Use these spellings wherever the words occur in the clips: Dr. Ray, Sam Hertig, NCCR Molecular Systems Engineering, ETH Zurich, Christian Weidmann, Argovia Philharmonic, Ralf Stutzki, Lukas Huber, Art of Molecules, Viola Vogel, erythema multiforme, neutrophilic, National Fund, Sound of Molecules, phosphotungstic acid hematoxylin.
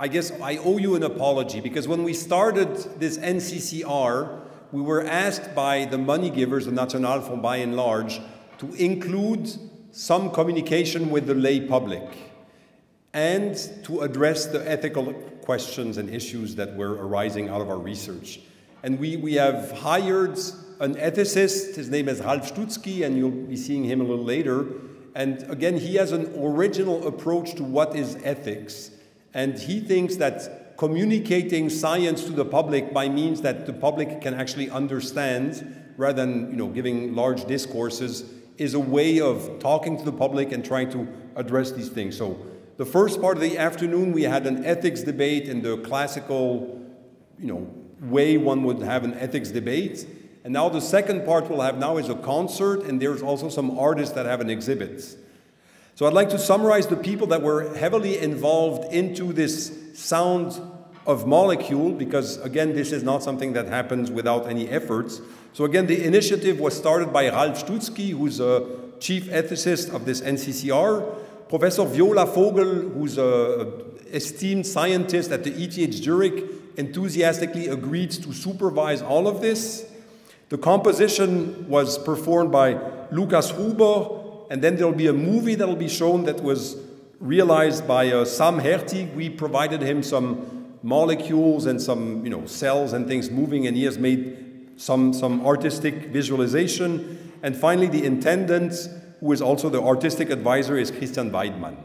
I guess I owe you an apology, because when we started this NCCR, we were asked by the money givers, the National Fund by and large, to include some communication with the lay public and to address the ethical questions and issues that were arising out of our research. And we have hired an ethicist, his name is Ralf Stutzki, and you'll be seeing him a little later. And again, he has an original approach to what is ethics. And he thinks that communicating science to the public by means that the public can actually understand, rather than giving large discourses, is a way of talking to the public and trying to address these things. So the first part of the afternoon, we had an ethics debate in the classical way one would have an ethics debate. And now the second part we'll have now is a concert, and there's also some artists that have an exhibit. So I'd like to summarize the people that were heavily involved into this Sound of Molecule, because again, this is not something that happens without any efforts. So again, the initiative was started by Ralf Stutzki, who's a chief ethicist of this NCCR, Professor Viola Vogel, who's an esteemed scientist at the ETH Zurich, enthusiastically agreed to supervise all of this. The composition was performed by Lukas Huber, and then there'll be a movie that'll be shown that was realized by Sam Hertig. We provided him some molecules and some cells and things moving, and he has made some artistic visualization. And finally, the intendant, who is also the artistic advisor, is Christian Weidmann.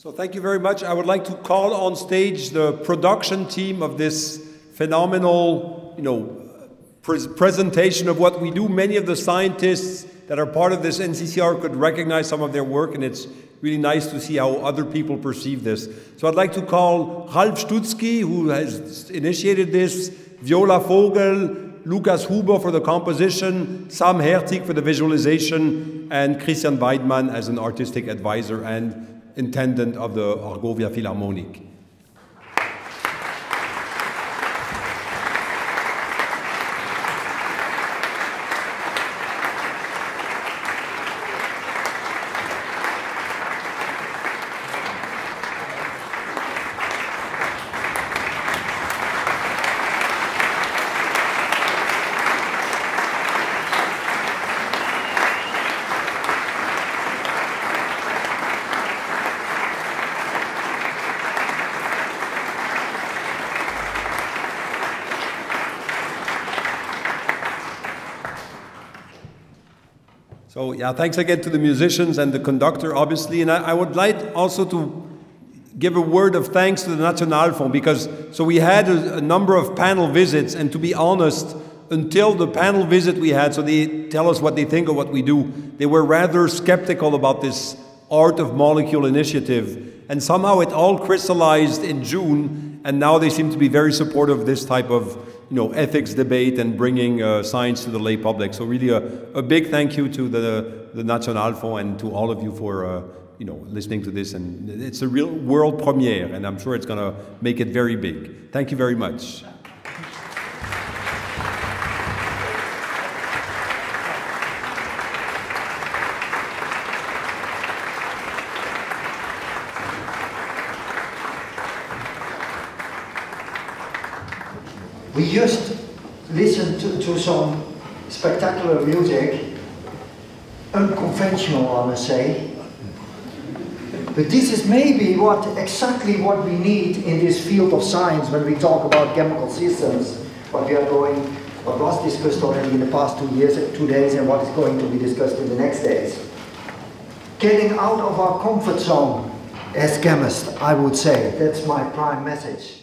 So thank you very much. I would like to call on stage the production team of this phenomenal, presentation of what we do. Many of the scientists that are part of this NCCR could recognize some of their work, and it's really nice to see how other people perceive this. So I'd like to call Ralf Stutzki, who has initiated this, Viola Vogel, Lukas Huber for the composition, Sam Hertig for the visualization, and Christian Weidmann as an artistic advisor and intendant of the Argovia Philharmonic. So yeah, thanks again to the musicians and the conductor, obviously. And I would like also to give a word of thanks to the National Fund, because so we had a number of panel visits, and to be honest, until the panel visit we had, so they tell us what they think of what we do, they were rather skeptical about this Art of Molecule initiative. And somehow it all crystallized in June, and now they seem to be very supportive of this type of ethics debate and bringing science to the lay public. So really a big thank you to the National Fund and to all of you for listening to this. And it's a real world premiere, and I'm sure it's going to make it very big. Thank you very much. We just listened to some spectacular music, unconventional, I must say. But this is maybe exactly what we need in this field of science when we talk about chemical systems. What was discussed already in the past 2 days, and what is going to be discussed in the next days. Getting out of our comfort zone as chemists, I would say. That's my prime message.